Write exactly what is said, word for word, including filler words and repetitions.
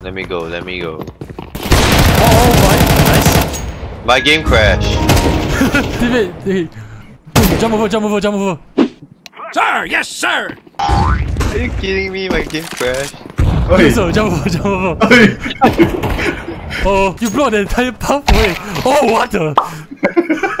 Let me go, let me go. Oh, oh my, nice. My game crashed. David, David. Jump over, jump over, jump over. Sir, yes sir! Are you kidding me? My game crashed. Oi. So, jump over, jump over. Oh, you blocked the entire pathway. Oh, what the?